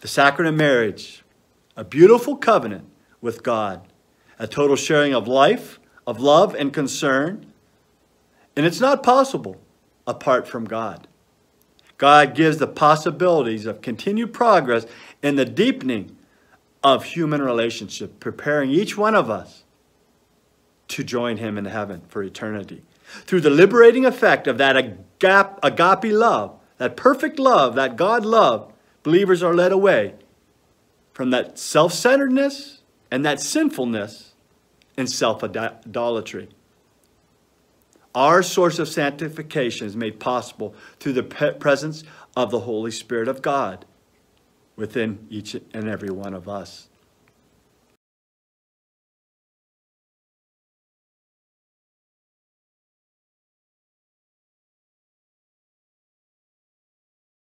the sacrament of marriage, a beautiful covenant with God, a total sharing of life, of love and concern. And it's not possible apart from God. God gives the possibilities of continued progress in the deepening of human relationship, preparing each one of us to join him in heaven for eternity. Through the liberating effect of that agape love, that perfect love, that God love, believers are led away from that self-centeredness and that sinfulness and self-idolatry. Our source of sanctification is made possible through the presence of the Holy Spirit of God within each and every one of us.